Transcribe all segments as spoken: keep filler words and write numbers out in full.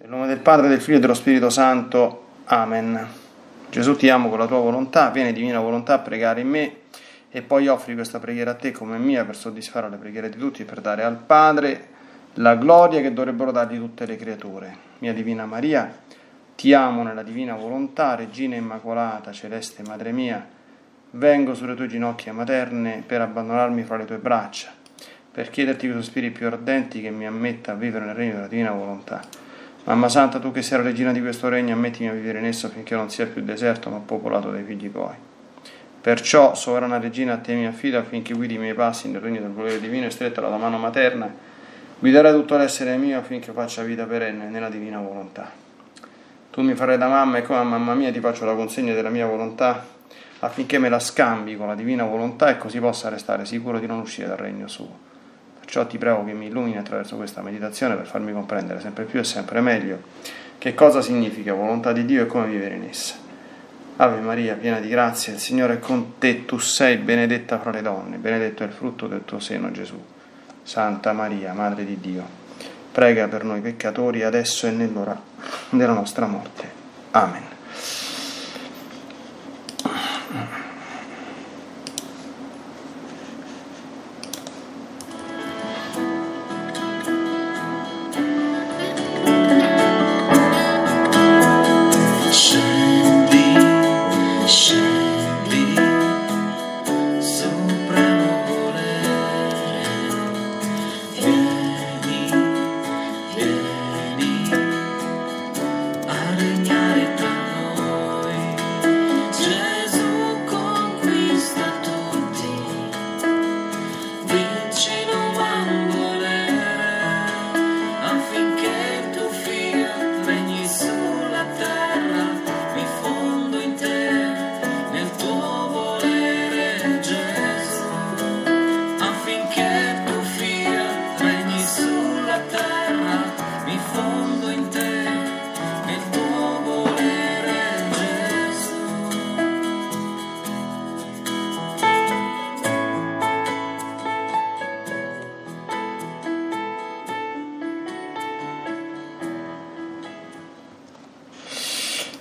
Nel nome del Padre, del Figlio e dello Spirito Santo. Amen. Gesù, ti amo con la tua volontà, vieni divina volontà a pregare in me e poi offri questa preghiera a te come mia per soddisfare le preghiere di tutti e per dare al Padre la gloria che dovrebbero dargli tutte le creature. Mia Divina Maria, ti amo nella divina volontà, Regina Immacolata, Celeste Madre mia, vengo sulle tue ginocchia materne per abbandonarmi fra le tue braccia, per chiederti quei sospiri più ardenti che mi ammetta a vivere nel regno della divina volontà. Mamma Santa, tu che sei la regina di questo regno, ammettimi a vivere in esso finché non sia più deserto ma popolato dai figli tuoi. Perciò, sovrana regina, a te mi affido affinché guidi i miei passi nel regno del volere divino e stretta la tua mano materna, guiderai tutto l'essere mio affinché faccia vita perenne nella divina volontà. Tu mi farai da mamma e come a mamma mia ti faccio la consegna della mia volontà affinché me la scambi con la divina volontà e così possa restare sicuro di non uscire dal regno suo. Ciò ti prego che mi illumini attraverso questa meditazione per farmi comprendere sempre più e sempre meglio che cosa significa volontà di Dio e come vivere in essa. Ave Maria, piena di grazia, il Signore è con te, tu sei benedetta fra le donne, benedetto è il frutto del tuo seno Gesù. Santa Maria, Madre di Dio, prega per noi peccatori adesso e nell'ora della nostra morte. Amen.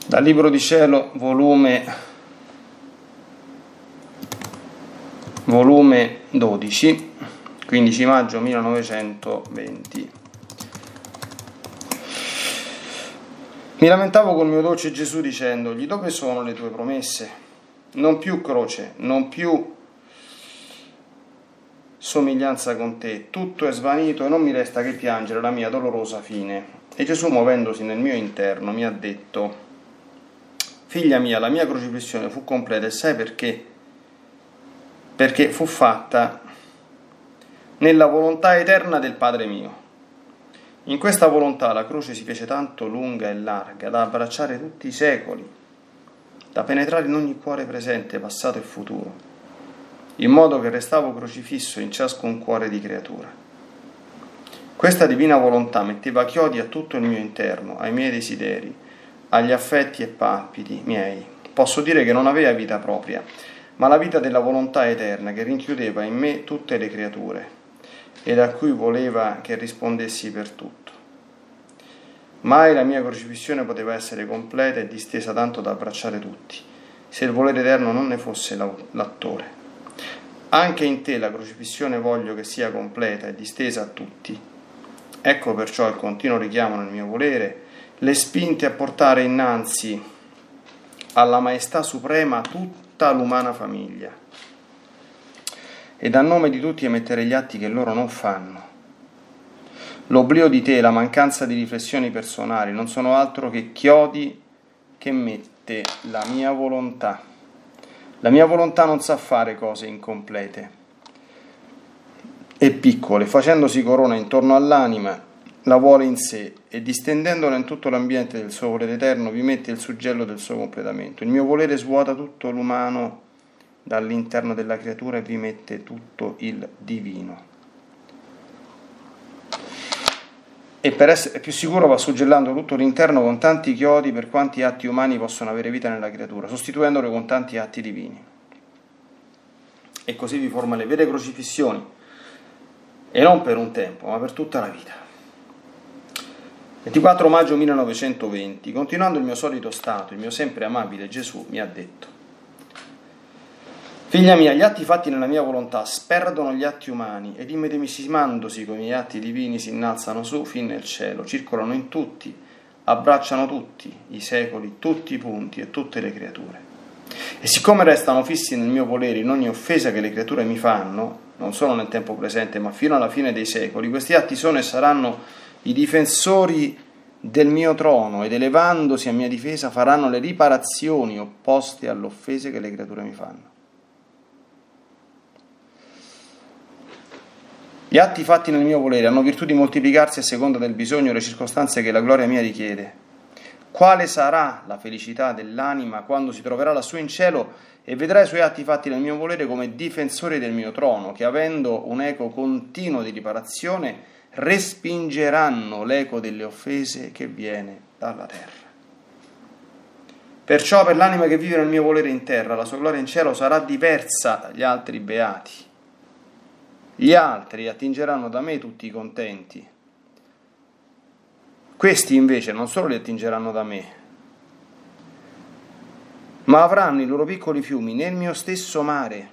Dal Libro di Cielo, volume, volume dodici, quindici maggio millenovecentoventi. Mi lamentavo col mio dolce Gesù dicendogli: dove sono le tue promesse? Non più croce, non più somiglianza con te, tutto è svanito e non mi resta che piangere la mia dolorosa fine. E Gesù, muovendosi nel mio interno, mi ha detto: figlia mia, la mia crocifissione fu completa e sai perché? Perché fu fatta nella volontà eterna del Padre mio. In questa volontà la croce si fece tanto lunga e larga da abbracciare tutti i secoli, da penetrare in ogni cuore presente, passato e futuro, in modo che restavo crocifisso in ciascun cuore di creatura. Questa divina volontà metteva chiodi a tutto il mio interno, ai miei desideri, agli affetti e palpiti miei. Posso dire che non aveva vita propria, ma la vita della volontà eterna che rinchiudeva in me tutte le creature ed a cui voleva che rispondessi per tutto. Mai la mia crocifissione poteva essere completa e distesa tanto da abbracciare tutti, se il volere eterno non ne fosse l'attore. Anche in te la crocifissione voglio che sia completa e distesa a tutti. Ecco perciò il continuo richiamo nel mio volere, le spinte a portare innanzi alla maestà suprema tutta l'umana famiglia ed a nome di tutti emettere gli atti che loro non fanno. L'oblio di te, la mancanza di riflessioni personali non sono altro che chiodi che mette la mia volontà. La mia volontà non sa fare cose incomplete e piccole, facendosi corona intorno all'anima la vuole in sé e distendendola in tutto l'ambiente del suo volere eterno vi mette il suggello del suo completamento. Il mio volere svuota tutto l'umano dall'interno della creatura e vi mette tutto il divino. E per essere più sicuro va suggellando tutto l'interno con tanti chiodi per quanti atti umani possono avere vita nella creatura, sostituendolo con tanti atti divini. E così vi forma le vere crocifissioni, e non per un tempo, ma per tutta la vita. ventiquattro maggio millenovecentoventi, continuando il mio solito stato, il mio sempre amabile Gesù mi ha detto: figlia mia, gli atti fatti nella mia volontà sperdono gli atti umani ed immedesimandosi con gli atti divini si innalzano su fin nel cielo, circolano in tutti, abbracciano tutti i secoli, tutti i punti e tutte le creature. E siccome restano fissi nel mio volere in ogni offesa che le creature mi fanno, non solo nel tempo presente ma fino alla fine dei secoli, questi atti sono e saranno i difensori del mio trono ed elevandosi a mia difesa faranno le riparazioni opposte all'offesa che le creature mi fanno. Gli atti fatti nel mio volere hanno virtù di moltiplicarsi a seconda del bisogno e le circostanze che la gloria mia richiede. Quale sarà la felicità dell'anima quando si troverà lassù in cielo e vedrà i suoi atti fatti nel mio volere come difensori del mio trono, che avendo un eco continuo di riparazione respingeranno l'eco delle offese che viene dalla terra. Perciò per l'anima che vive nel mio volere in terra, la sua gloria in cielo sarà diversa dagli altri beati. Gli altri attingeranno da me tutti i contenti. Questi invece non solo li attingeranno da me, ma avranno i loro piccoli fiumi nel mio stesso mare,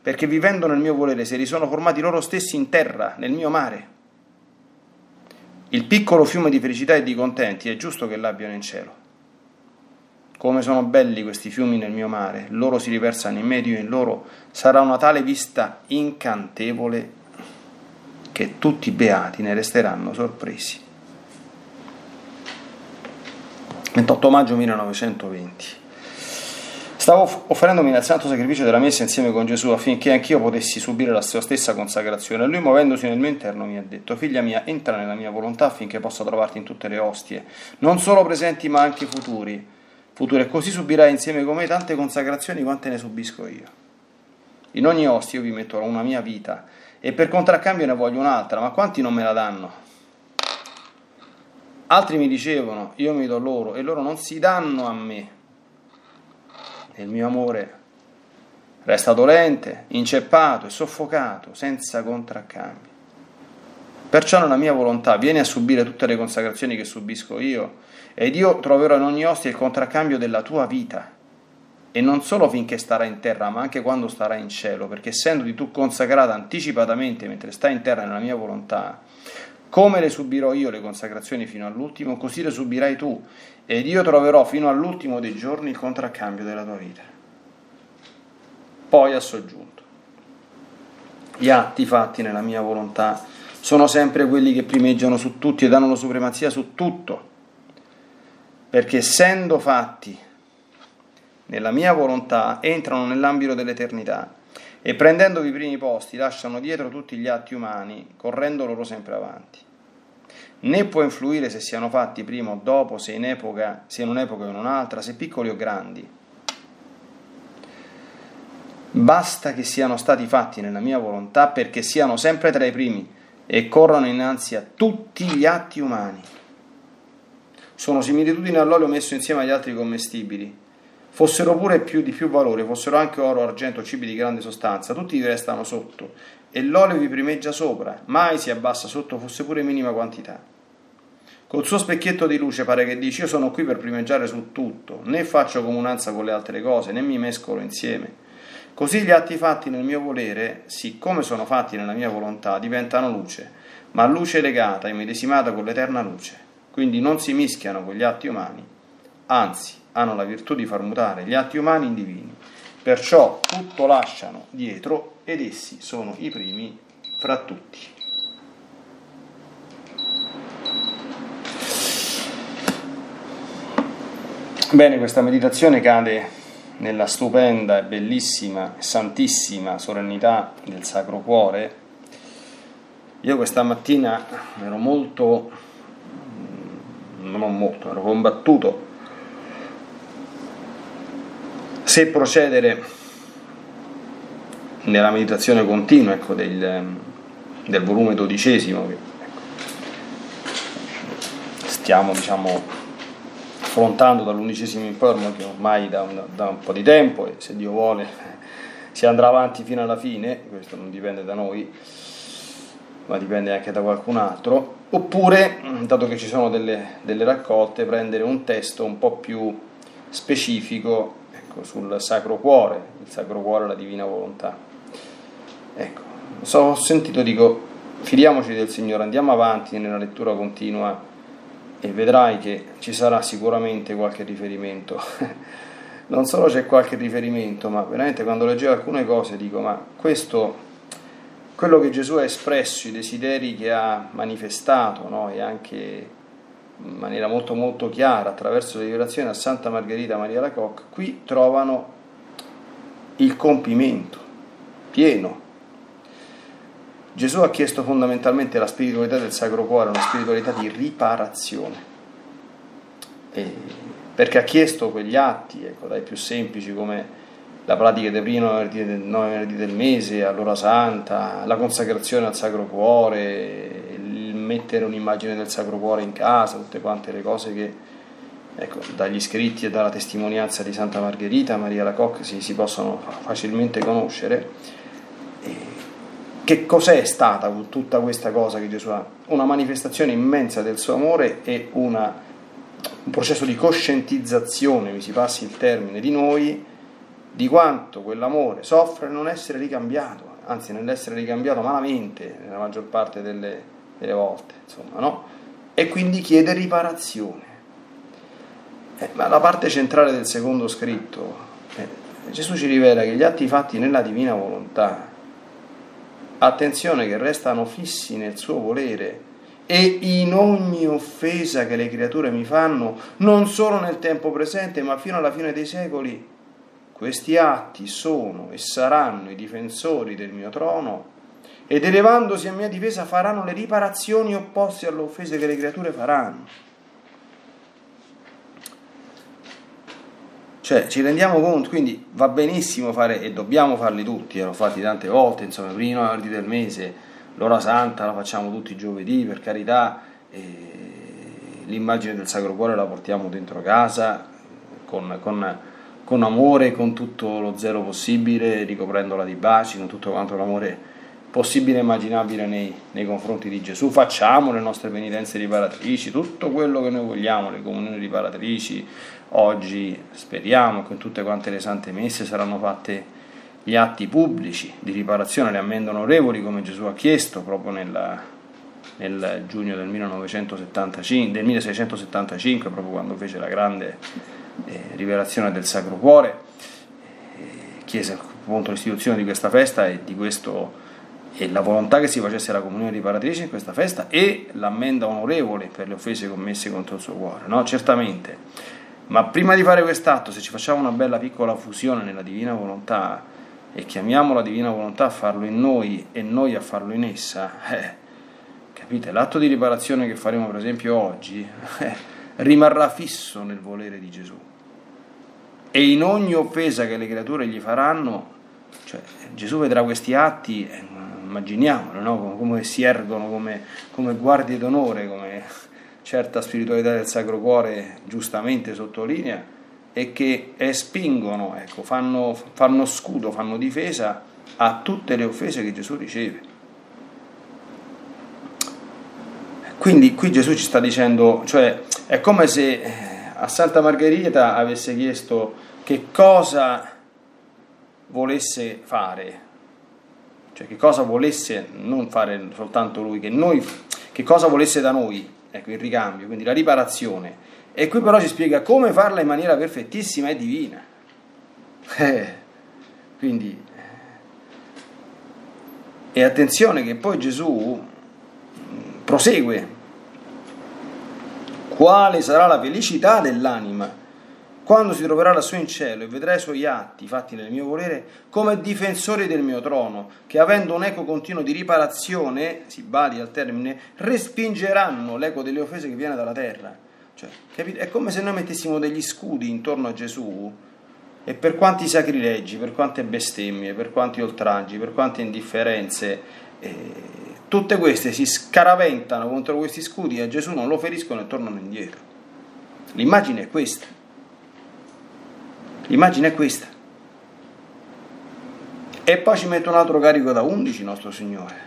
perché vivendo nel mio volere se li sono formati loro stessi in terra, nel mio mare. Il piccolo fiume di felicità e di contenti è giusto che l'abbiano in cielo. Come sono belli questi fiumi nel mio mare, loro si riversano in me, io in loro, sarà una tale vista incantevole che tutti i beati ne resteranno sorpresi. ventotto maggio millenovecentoventi. Stavo offrendomi nel santo sacrificio della messa insieme con Gesù affinché anch'io potessi subire la sua stessa consacrazione. Lui, muovendosi nel mio interno, mi ha detto: figlia mia, entra nella mia volontà affinché possa trovarti in tutte le ostie, non solo presenti ma anche futuri. Futuro, e così subirai insieme con me tante consacrazioni quante ne subisco io. In ogni ostia io vi metterò una mia vita e per contraccambio ne voglio un'altra, ma quanti non me la danno? Altri mi dicevano: io mi do loro e loro non si danno a me. E il mio amore resta dolente, inceppato e soffocato senza contraccambio. Perciò nella mia volontà vieni a subire tutte le consacrazioni che subisco io, ed io troverò in ogni ostia il contraccambio della tua vita, e non solo finché starà in terra, ma anche quando starà in cielo, perché essendoti tu consacrata anticipatamente mentre stai in terra nella mia volontà, come le subirò io le consacrazioni fino all'ultimo, così le subirai tu, ed io troverò fino all'ultimo dei giorni il contraccambio della tua vita. Poi ha soggiunto: gli atti fatti nella mia volontà sono sempre quelli che primeggiano su tutti e danno la supremazia su tutto, perché essendo fatti nella mia volontà entrano nell'ambito dell'eternità e prendendovi i primi posti lasciano dietro tutti gli atti umani, correndo loro sempre avanti. Né può influire se siano fatti prima o dopo, se in epoca, se in un'epoca o in un'altra, se piccoli o grandi. Basta che siano stati fatti nella mia volontà, perché siano sempre tra i primi e corrono innanzi a tutti gli atti umani. Sono similitudini all'olio messo insieme agli altri commestibili. Fossero pure più di più valore, fossero anche oro, argento, cibi di grande sostanza, tutti vi restano sotto, e l'olio vi primeggia sopra, mai si abbassa sotto, fosse pure minima quantità. Col suo specchietto di luce pare che dici: io sono qui per primeggiare su tutto, né faccio comunanza con le altre cose, né mi mescolo insieme. Così gli atti fatti nel mio volere, siccome sono fatti nella mia volontà, diventano luce, ma luce legata e medesimata con l'eterna luce. Quindi non si mischiano con gli atti umani, anzi hanno la virtù di far mutare gli atti umani in divini. Perciò tutto lasciano dietro ed essi sono i primi fra tutti. Bene, questa meditazione cade nella stupenda e bellissima e santissima solennità del Sacro Cuore. Io questa mattina ero molto, non molto, ero combattuto se procedere nella meditazione continua, ecco, del, del volume dodicesimo che, ecco, stiamo, diciamo, affrontando dall'undicesimo in poi ormai da un, da un po' di tempo, e se Dio vuole si andrà avanti fino alla fine. Questo non dipende da noi ma dipende anche da qualcun altro. oppure, dato che ci sono delle, delle raccolte, prendere un testo un po' più specifico, ecco, sul Sacro Cuore, il Sacro Cuore e la Divina Volontà. Ecco, so, ho sentito, dico, fidiamoci del Signore, andiamo avanti nella lettura continua e vedrai che ci sarà sicuramente qualche riferimento. Non solo c'è qualche riferimento, ma veramente quando leggevo alcune cose dico, ma questo, quello che Gesù ha espresso, i desideri che ha manifestato, no? E anche in maniera molto molto chiara attraverso le rivelazioni a Santa Margherita Maria Alacoque, qui trovano il compimento pieno. Gesù ha chiesto fondamentalmente la spiritualità del Sacro Cuore, una spiritualità di riparazione, e perché ha chiesto quegli atti, ecco, dai più semplici come la pratica dei primi nove venerdì del mese all'ora santa, la consacrazione al Sacro Cuore, il mettere un'immagine del Sacro Cuore in casa, tutte quante le cose che, ecco, dagli scritti e dalla testimonianza di Santa Margherita Maria Alacoque si, si possono facilmente conoscere. E che cos'è stata tutta questa cosa che Gesù ha? Una manifestazione immensa del suo amore e una, un processo di coscientizzazione, mi si passi il termine, di noi, di quanto quell'amore soffre non essere ricambiato, anzi nell'essere ricambiato malamente nella maggior parte delle, delle volte, insomma, no? E quindi chiede riparazione. Eh, ma la parte centrale del secondo scritto, eh, Gesù ci rivela che gli atti fatti nella divina volontà, attenzione, che restano fissi nel suo volere, e in ogni offesa che le creature mi fanno, non solo nel tempo presente, ma fino alla fine dei secoli, questi atti sono e saranno i difensori del mio trono, ed elevandosi a mia difesa faranno le riparazioni opposte alle offese che le creature faranno. Cioè, ci rendiamo conto, quindi va benissimo fare, e dobbiamo farli tutti, erano fatti tante volte, insomma, prima venerdì del mese, l'ora santa la facciamo tutti i giovedì, per carità, l'immagine del Sacro Cuore la portiamo dentro casa, con... con con amore, con tutto lo zelo possibile, ricoprendola di baci, con tutto quanto l'amore possibile e immaginabile nei, nei confronti di Gesù. Facciamo le nostre penitenze riparatrici, tutto quello che noi vogliamo, le comunioni riparatrici. Oggi speriamo che in tutte quante le sante messe saranno fatte gli atti pubblici di riparazione, le ammende onorevoli, come Gesù ha chiesto proprio nella, nel giugno del, millenovecentosettantacinque, del milleseicentosettantacinque, proprio quando fece la grande... Eh, rivelazione del Sacro Cuore, eh, chiese appunto l'istituzione di questa festa e di questo, e la volontà che si facesse la comunione riparatrice in questa festa e l'ammenda onorevole per le offese commesse contro il suo cuore, no? Certamente, ma prima di fare quest'atto, se ci facciamo una bella piccola fusione nella Divina Volontà e chiamiamo la Divina Volontà a farlo in noi e noi a farlo in essa, eh, capite? L'atto di riparazione che faremo per esempio oggi eh, rimarrà fisso nel volere di Gesù. E in ogni offesa che le creature gli faranno, cioè, Gesù vedrà questi atti, eh, immaginiamolo, no? Come si ergono, come, come guardie d'onore, come certa spiritualità del Sacro Cuore giustamente sottolinea, e che espingono, ecco, fanno, fanno scudo, fanno difesa a tutte le offese che Gesù riceve. Quindi qui Gesù ci sta dicendo, cioè, è come se... a Santa Margherita avesse chiesto che cosa volesse fare, cioè che cosa volesse non fare soltanto lui, che, noi, che cosa volesse da noi, ecco, il ricambio, quindi la riparazione. E qui però ci spiega come farla in maniera perfettissima e divina. Eh, quindi, e attenzione che poi Gesù prosegue. Quale sarà la felicità dell'anima quando si troverà lassù in cielo e vedrà i suoi atti fatti nel mio volere come difensori del mio trono, che avendo un eco continuo di riparazione, si badi al termine, respingeranno l'eco delle offese che viene dalla terra. Cioè, capite? È come se noi mettessimo degli scudi intorno a Gesù, e per quanti sacrilegi, per quante bestemmie, per quanti oltraggi, per quante indifferenze, eh, tutte queste si scaraventano contro questi scudi e a Gesù non lo feriscono e tornano indietro. L'immagine è questa. L'immagine è questa. E poi ci mette un altro carico da undici, nostro Signore.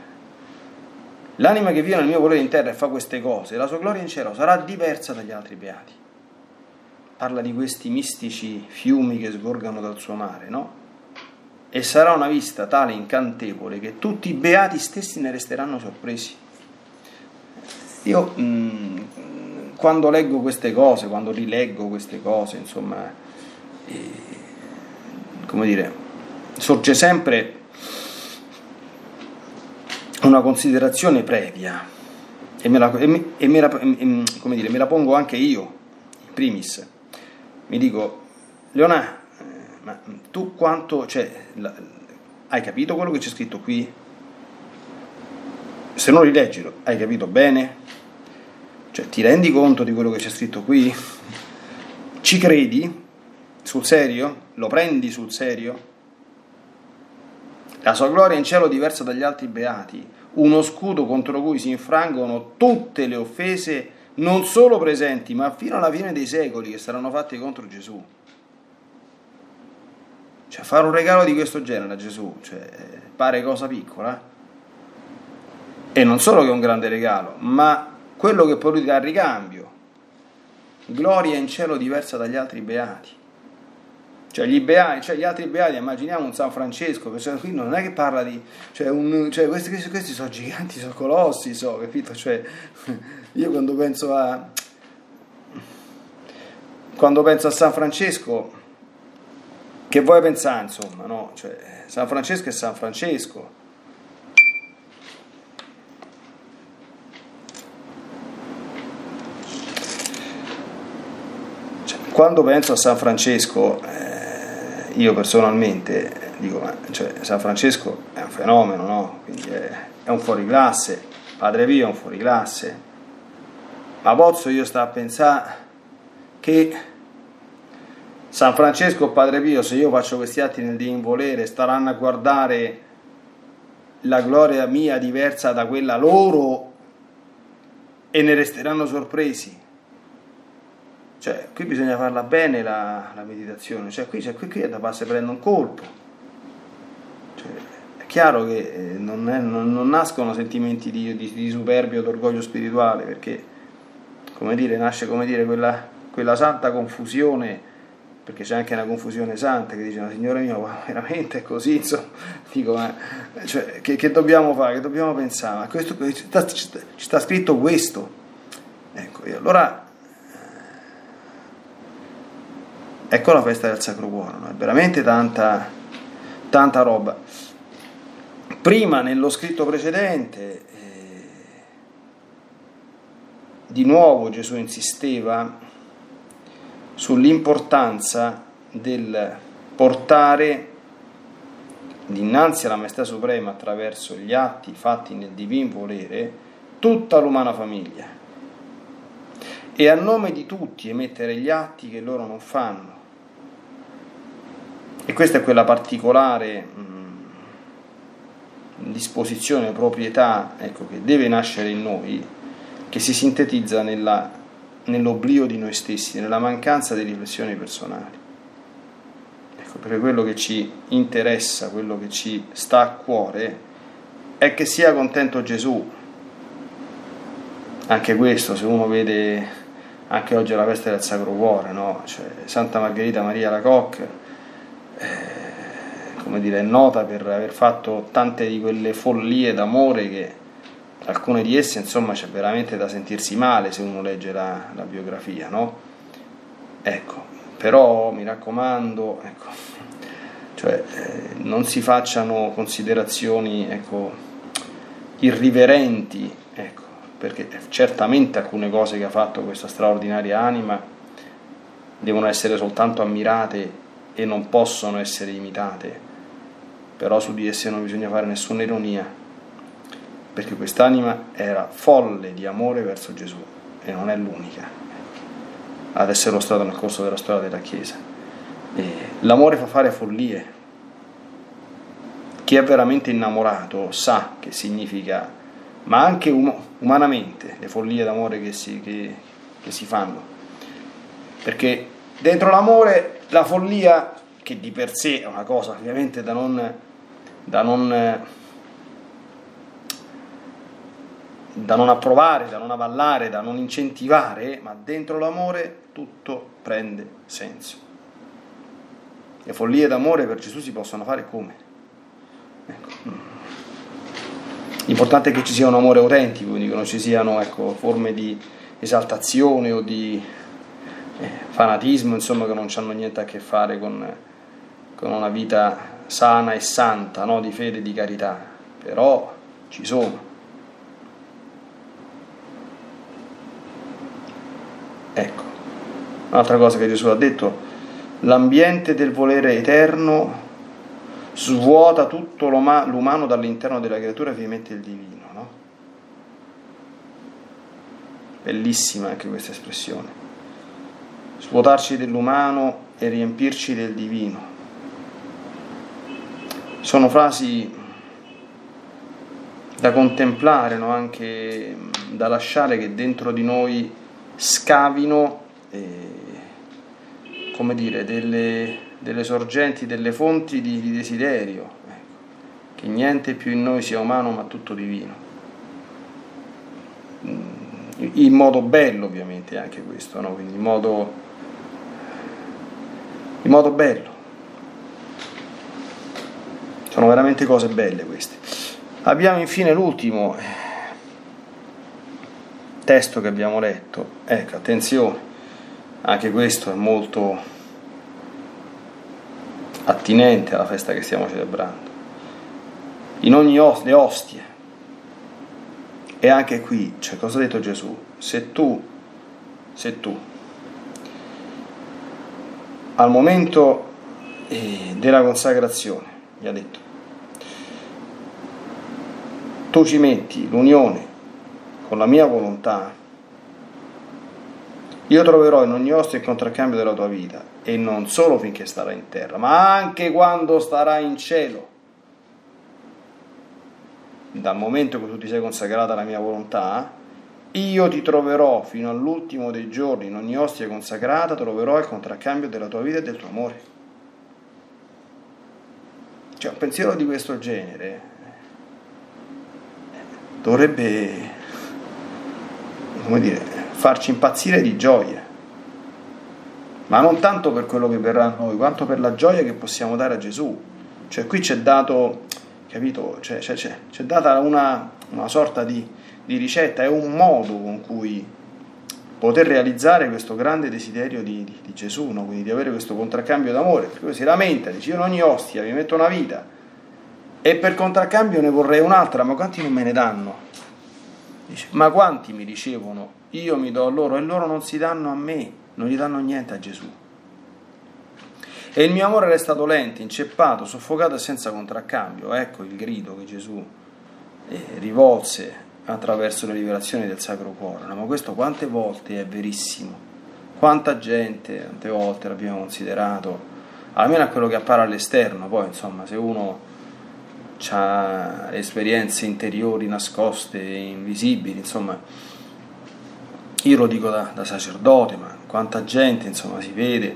L'anima che vive nel mio volere in terra e fa queste cose, la sua gloria in cielo sarà diversa dagli altri beati. Parla di questi mistici fiumi che sgorgano dal suo mare, no? E sarà una vista tale incantevole che tutti i beati stessi ne resteranno sorpresi. Io mh, quando leggo queste cose, quando rileggo queste cose, insomma, eh, come dire, sorge sempre una considerazione previa e me la, e, e me la, e, come dire, me la pongo anche io, in primis. Mi dico, Leonardo, ma tu quanto, cioè, la, hai capito quello che c'è scritto qui? Se non rileggilo, hai capito bene? Cioè, ti rendi conto di quello che c'è scritto qui? Ci credi? Sul serio? Lo prendi sul serio? La sua gloria in cielo diversa dagli altri beati, uno scudo contro cui si infrangono tutte le offese, non solo presenti, ma fino alla fine dei secoli, che saranno fatte contro Gesù. Cioè, fare un regalo di questo genere a Gesù, cioè, pare cosa piccola, e non solo che è un grande regalo, ma quello che poi lui dà a ricambio, gloria in cielo diversa dagli altri beati. Cioè gli, beati, cioè gli altri beati, immaginiamo un San Francesco, perché qui non è che parla di, cioè, un, cioè questi, questi, questi sono giganti, sono colossi, so, capito? Cioè, io quando penso a quando penso a San Francesco, che vuoi pensare, insomma, no? Cioè, San Francesco è San Francesco. Cioè, quando penso a San Francesco, eh, io personalmente dico, ma, cioè, San Francesco è un fenomeno, no? Quindi è, è un fuoriclasse, Padre Pio è un fuoriclasse. Ma posso io sta a pensare che San Francesco o Padre Pio, se io faccio questi atti nel Divin Volere, staranno a guardare la gloria mia diversa da quella loro e ne resteranno sorpresi? Cioè, qui bisogna farla bene la, la meditazione, cioè qui, cioè, qui, qui è da passare prendo un colpo. Cioè, è chiaro che non, è, non, non nascono sentimenti di, di, di superbia o d'orgoglio spirituale, perché, come dire, nasce, come dire, quella, quella santa confusione, perché c'è anche una confusione santa che dice, ma Signore mio, ma veramente è così, insomma, dico, ma cioè, che, che dobbiamo fare, che dobbiamo pensare, ma questo, ci, sta, ci sta scritto questo, ecco, e allora ecco la festa del Sacro Cuore, no? È veramente tanta, tanta roba. Prima nello scritto precedente eh, di nuovo Gesù insisteva sull'importanza del portare dinanzi alla Maestà Suprema, attraverso gli atti fatti nel Divin Volere, tutta l'umana famiglia, e a nome di tutti emettere gli atti che loro non fanno. E questa è quella particolare mh, disposizione, proprietà, ecco, che deve nascere in noi, che si sintetizza nella nell'oblio di noi stessi, nella mancanza di riflessioni personali. Ecco, perché quello che ci interessa, quello che ci sta a cuore, è che sia contento Gesù. Anche questo, se uno vede, anche oggi è la festa del Sacro Cuore, no? Cioè, Santa Margherita Maria Alacoque, eh, come dire, è nota per aver fatto tante di quelle follie d'amore che alcune di esse, insomma, c'è veramente da sentirsi male se uno legge la, la biografia, no? Ecco, però mi raccomando, ecco, cioè, eh, non si facciano considerazioni, ecco, irriverenti, ecco, perché certamente alcune cose che ha fatto questa straordinaria anima devono essere soltanto ammirate e non possono essere imitate, però su di esse non bisogna fare nessuna ironia, perché quest'anima era folle di amore verso Gesù e non è l'unica ad esserlo stato nel corso della storia della Chiesa. L'amore fa fare follie. Chi è veramente innamorato sa che significa, ma anche um umanamente, le follie d'amore che si, che, che si fanno, perché dentro l'amore la follia, che di per sé è una cosa ovviamente da non... Da non da non approvare, da non avallare, da non incentivare, ma dentro l'amore tutto prende senso. Le follie d'amore per Gesù si possono fare come? Ecco. L'importante è che ci sia un amore autentico, quindi che non ci siano ecco, forme di esaltazione o di eh, fanatismo, insomma, che non hanno niente a che fare con, con una vita sana e santa, no? Di fede e di carità, però ci sono. Ecco, un'altra cosa che Gesù ha detto: l'ambiente del volere eterno svuota tutto l'umano dall'interno della creatura e vi mette il divino, no? Bellissima anche questa espressione. Svuotarci dell'umano e riempirci del divino. Sono frasi da contemplare, no? Anche da lasciare che dentro di noi scavino e, come dire, delle, delle sorgenti, delle fonti di, di desiderio, ecco. Che niente più in noi sia umano ma tutto divino, in modo bello ovviamente anche questo, no? Quindi in modo, in modo bello. Sono veramente cose belle queste. Abbiamo infine l'ultimo testo che abbiamo letto, ecco, attenzione, anche questo è molto attinente alla festa che stiamo celebrando. In ogni os- le ostie, e anche qui, cioè, cosa ha detto Gesù? Se tu, se tu, al momento eh, della consacrazione, gli ha detto, tu ci metti l'unione con la mia volontà, io troverò in ogni ostia il contraccambio della tua vita, e non solo finché starà in terra, ma anche quando starà in cielo. Dal momento che tu ti sei consacrata alla mia volontà, io ti troverò fino all'ultimo dei giorni, in ogni ostia consacrata troverò il contraccambio della tua vita e del tuo amore. Cioè, un pensiero di questo genere dovrebbe, come dire, farci impazzire di gioia, ma non tanto per quello che verrà a noi, quanto per la gioia che possiamo dare a Gesù. Cioè qui c'è dato, capito, c'è, c'è, c'è, c'è data una, una sorta di, di ricetta, è un modo con cui poter realizzare questo grande desiderio di, di, di Gesù, no? Quindi di avere questo contraccambio d'amore, perché lui si lamenta, dice io in ogni ostia mi metto una vita e per contraccambio ne vorrei un'altra, ma quanti non me ne danno? Dice, ma quanti mi ricevono? Io mi do a loro e loro non si danno a me, non gli danno niente a Gesù. E il mio amore resta dolente, inceppato, soffocato e senza contraccambio. Ecco il grido che Gesù eh, rivolse attraverso le rivelazioni del Sacro Cuore. Ma questo quante volte è verissimo? Quanta gente, tante volte l'abbiamo considerato, almeno a quello che appare all'esterno. Poi insomma, se uno ha esperienze interiori nascoste, invisibili, insomma, io lo dico da, da sacerdote, ma quanta gente insomma si vede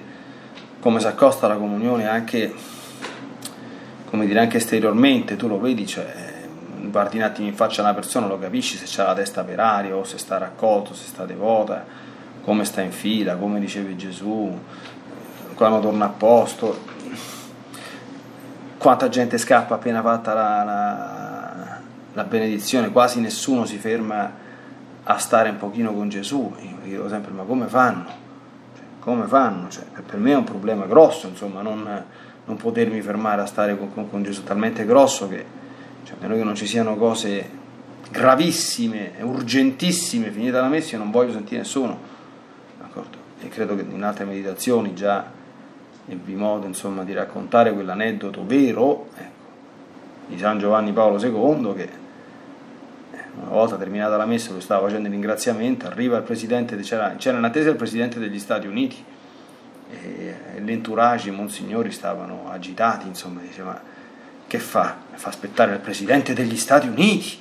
come si accosta alla comunione anche, come dire, anche esteriormente, tu lo vedi, cioè, guardi un attimo in faccia una persona, lo capisci se ha la testa per aria o se sta raccolto, se sta devota, come sta in fila, come riceve Gesù, quando torna a posto, quanta gente scappa appena fatta la, la, la benedizione, quasi nessuno si ferma a stare un pochino con Gesù. Io mi chiedo sempre, ma come fanno? Cioè, come fanno? Cioè, per me è un problema grosso, insomma, non, non potermi fermare a stare con, con, con Gesù, talmente grosso che, cioè, a meno che non ci siano cose gravissime, urgentissime, finita la messa, io non voglio sentire nessuno, d'accordo? E credo che in altre meditazioni già ebbi modo, insomma, di raccontare quell'aneddoto vero, ecco, di San Giovanni Paolo secondo, che una volta terminata la messa lo stava facendo il ringraziamento, arriva il presidente, c'era, c'era in attesa il presidente degli Stati Uniti e l'entourage, i monsignori stavano agitati, insomma, diceva che fa? Fa aspettare il presidente degli Stati Uniti,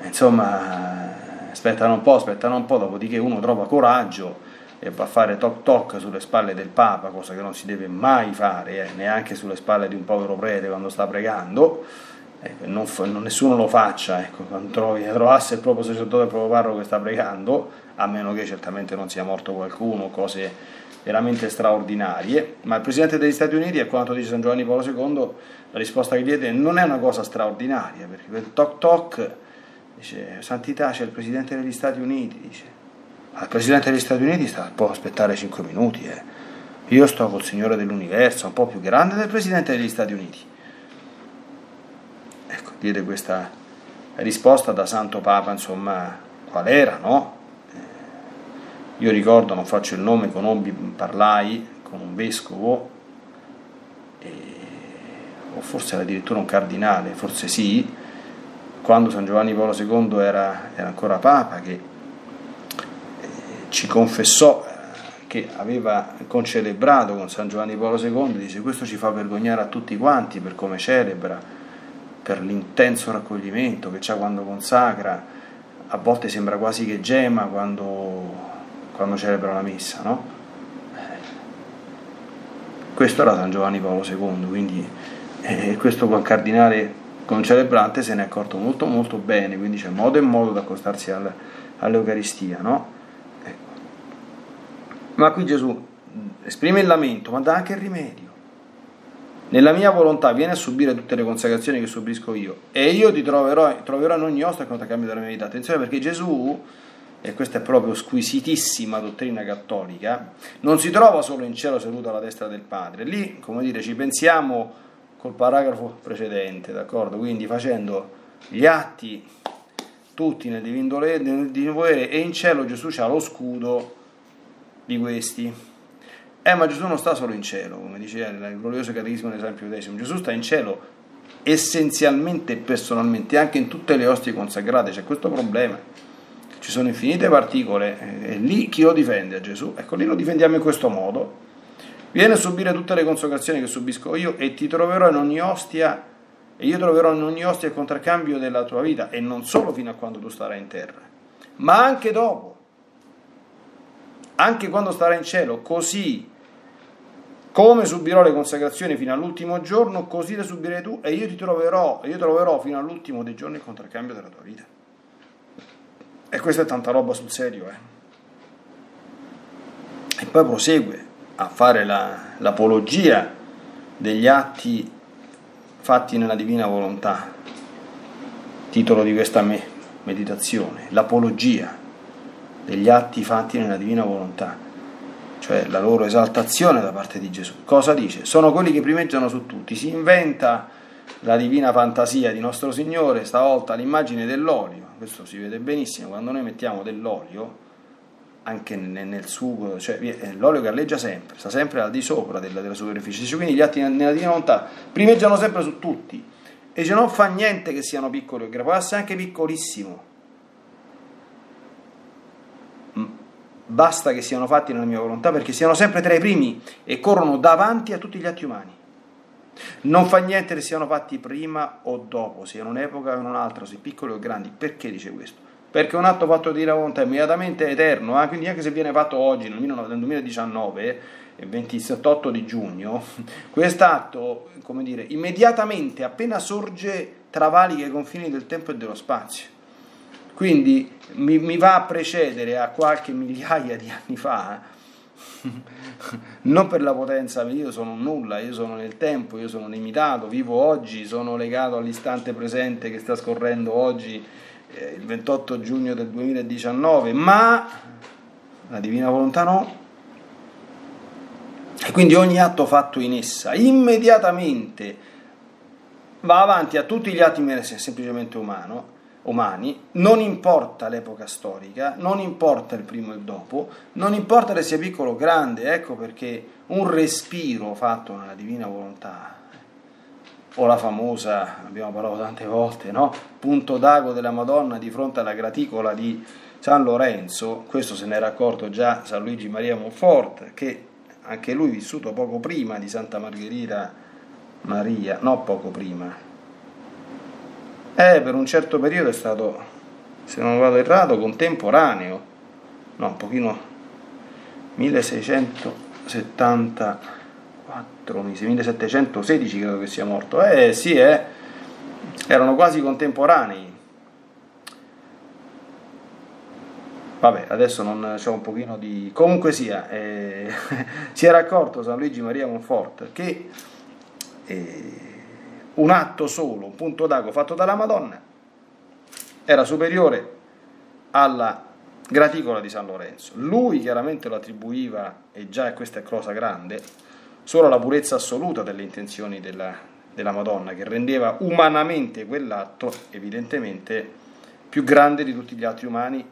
e insomma aspettano un po', aspettano un po', dopodiché uno trova coraggio e va a fare toc toc sulle spalle del Papa, cosa che non si deve mai fare, eh, neanche sulle spalle di un povero prete quando sta pregando. Ecco, non, nessuno lo faccia, ecco, quando trovi, trovasse il proprio sacerdote, il proprio parroco che sta pregando, a meno che certamente non sia morto qualcuno, cose veramente straordinarie. Ma il Presidente degli Stati Uniti, a quanto dice San Giovanni Paolo secondo, la risposta che diede non è una cosa straordinaria, perché quel toc toc, dice, santità, c'è il Presidente degli Stati Uniti, dice, al Presidente degli Stati Uniti sta, può aspettare cinque minuti, eh. Io sto col Signore dell'Universo, un po' più grande del Presidente degli Stati Uniti. Ecco, diede questa risposta da Santo Papa, insomma, qual era, no? Io ricordo, non faccio il nome, conobbi, parlai con un vescovo, e, o forse era addirittura un cardinale, forse sì, quando San Giovanni Paolo secondo era, era ancora Papa, che eh, ci confessò che aveva concelebrato con San Giovanni Paolo secondo, dice, questo ci fa vergognare a tutti quanti per come celebra, per l'intenso raccoglimento che c'ha quando consacra, a volte sembra quasi che gema quando, quando celebra la messa, no? Questo era San Giovanni Paolo secondo, quindi eh, questo quel cardinale concelebrante se ne è accorto molto molto bene, quindi c'è modo e modo di accostarsi al, all'Eucaristia, no? Ecco. Ma qui Gesù esprime il lamento, ma dà anche il rimedio. Nella mia volontà vieni a subire tutte le consacrazioni che subisco io, e io ti troverò, troverò in ogni ostacolo a cambio della mia vita. Attenzione, perché Gesù, e questa è proprio squisitissima dottrina cattolica, non si trova solo in cielo seduto alla destra del Padre. Lì, come dire, ci pensiamo col paragrafo precedente, d'accordo? Quindi facendo gli atti tutti nel Divin Volere, e in cielo Gesù ha lo scudo di questi. Eh, ma Gesù non sta solo in cielo, come diceva il glorioso Catechismo di San Pio decimo, Gesù sta in cielo essenzialmente e personalmente, anche in tutte le ostie consacrate. C'è questo problema, ci sono infinite particole, e lì chi lo difende a Gesù? Ecco, lì lo difendiamo in questo modo: vieni a subire tutte le consacrazioni che subisco io, e ti troverò in ogni ostia, e io troverò in ogni ostia il contraccambio della tua vita, e non solo fino a quando tu starai in terra, ma anche dopo, anche quando starai in cielo. Così come subirò le consacrazioni fino all'ultimo giorno, così le subirai tu, e io ti troverò, e io troverò fino all'ultimo dei giorni il contraccambio della tua vita. E questa è tanta roba sul serio, eh. E poi prosegue a fare la, l'apologia degli atti fatti nella divina volontà, titolo di questa me, meditazione, l'apologia degli atti fatti nella divina volontà, cioè la loro esaltazione da parte di Gesù. Cosa dice? Sono quelli che primeggiano su tutti. Si inventa la divina fantasia di nostro Signore, stavolta l'immagine dell'olio. Questo si vede benissimo quando noi mettiamo dell'olio anche nel, nel sugo, cioè l'olio galleggia sempre, sta sempre al di sopra della, della superficie. Cioè, quindi gli atti nella divina volontà primeggiano sempre su tutti, e cioè non fa niente che siano piccoli o grandi, può essere anche piccolissimo, basta che siano fatti nella mia volontà, perché siano sempre tra i primi e corrono davanti a tutti gli atti umani. Non fa niente che siano fatti prima o dopo, sia in un'epoca o in un'altra, se piccoli o grandi. Perché dice questo? Perché un atto fatto di volontà è immediatamente eterno, eh? Quindi anche se viene fatto oggi nel duemiladiciannove, il ventotto di giugno, quest'atto, come dire, immediatamente appena sorge travalica i confini del tempo e dello spazio. Quindi mi, mi va a precedere a qualche migliaia di anni fa, non per la potenza, io sono nulla, io sono nel tempo, io sono limitato, vivo oggi, sono legato all'istante presente che sta scorrendo oggi, eh, il ventotto giugno del duemiladiciannove, ma la divina volontà no. E quindi ogni atto fatto in essa immediatamente va avanti a tutti gli atti semplicemente umano. umani, non importa l'epoca storica, non importa il primo e il dopo, non importa se sia piccolo o grande. Ecco perché un respiro fatto nella divina volontà, o la famosa, abbiamo parlato tante volte, no? Punto d'ago della Madonna di fronte alla graticola di San Lorenzo. Questo se n'era accorto già San Luigi Maria Montfort, che anche lui vissuto poco prima di Santa Margherita Maria, no poco prima, Eh, per un certo periodo è stato, se non vado errato, contemporaneo, no, un pochino, milleseicentosettantaquattro, millesettecentosedici credo che sia morto, eh sì, eh, erano quasi contemporanei. Vabbè, adesso non c'ho un pochino di... Comunque sia, eh, si era accorto San Luigi Maria Montfort che eh, un atto solo, un punto d'ago fatto dalla Madonna, era superiore alla graticola di San Lorenzo. Lui chiaramente lo attribuiva, e già questa è cosa grande, solo alla purezza assoluta delle intenzioni della, della Madonna, che rendeva umanamente quell'atto evidentemente più grande di tutti gli atti umani,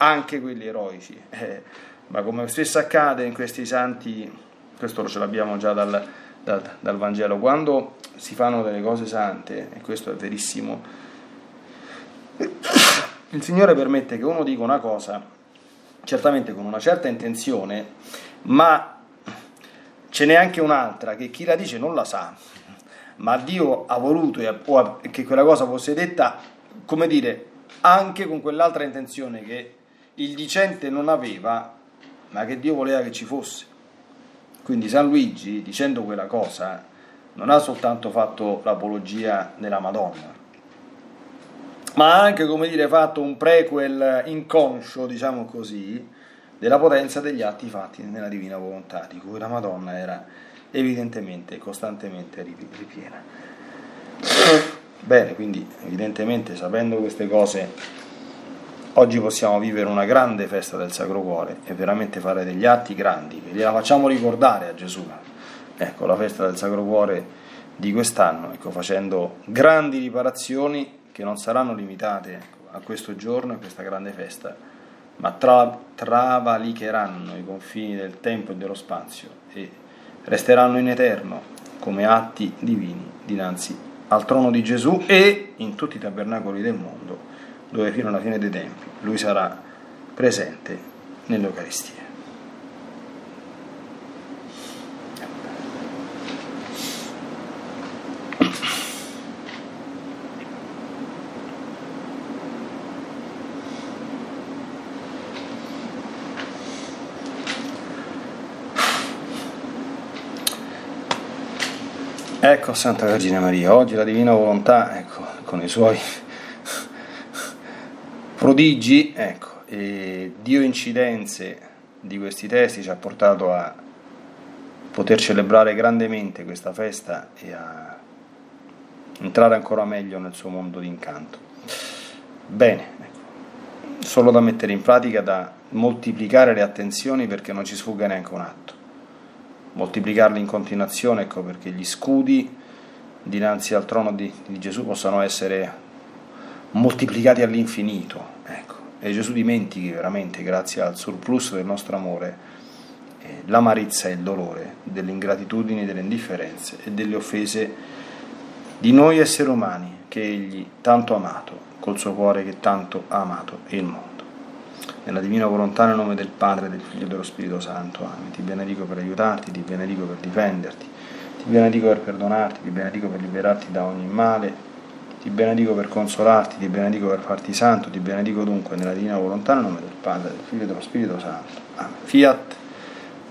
anche quelli eroici, eh, ma come spesso accade in questi santi, questo ce l'abbiamo già dal, dal, dal Vangelo, quando si fanno delle cose sante, e questo è verissimo, il Signore permette che uno dica una cosa, certamente con una certa intenzione, ma ce n'è anche un'altra che chi la dice non la sa, ma Dio ha voluto che quella cosa fosse detta, come dire, anche con quell'altra intenzione che il dicente non aveva, ma che Dio voleva che ci fosse. Quindi San Luigi, dicendo quella cosa, non ha soltanto fatto l'apologia della Madonna, ma ha anche, come dire, fatto un prequel inconscio, diciamo così, della potenza degli atti fatti nella Divina Volontà, di cui la Madonna era evidentemente costantemente ripiena. Bene, quindi evidentemente, sapendo queste cose, oggi possiamo vivere una grande festa del Sacro Cuore e veramente fare degli atti grandi, che gliela facciamo ricordare a Gesù. Ecco, la festa del Sacro Cuore di quest'anno, ecco, facendo grandi riparazioni che non saranno limitate a questo giorno, a questa grande festa, ma tra, travalicheranno i confini del tempo e dello spazio e resteranno in eterno come atti divini dinanzi al trono di Gesù e in tutti i tabernacoli del mondo, dove fino alla fine dei tempi lui sarà presente nell'Eucaristia. Ecco Santa Vergine Maria, oggi la Divina Volontà, ecco, con i suoi prodigi, ecco, e Dio incidenze di questi testi ci ha portato a poter celebrare grandemente questa festa e a entrare ancora meglio nel suo mondo d'incanto. Bene, ecco, solo da mettere in pratica, da moltiplicare le attenzioni perché non ci sfugga neanche un atto, moltiplicarli in continuazione, ecco perché gli scudi dinanzi al trono di, di Gesù possano essere moltiplicati all'infinito, ecco, e Gesù dimentichi veramente, grazie al surplus del nostro amore, eh, l'amarezza e il dolore delle ingratitudini, delle indifferenze e delle offese di noi esseri umani che egli tanto ha amato, col suo cuore che tanto ha amato il mondo. Nella Divina Volontà, nel nome del Padre, del Figlio e dello Spirito Santo, amen. Ti benedico per aiutarti, ti benedico per difenderti, ti benedico per perdonarti, ti benedico per liberarti da ogni male, ti benedico per consolarti, ti benedico per farti santo, ti benedico dunque nella Divina Volontà, nel nome del Padre, del Figlio e dello Spirito Santo. Amen. Fiat,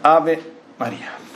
Ave Maria.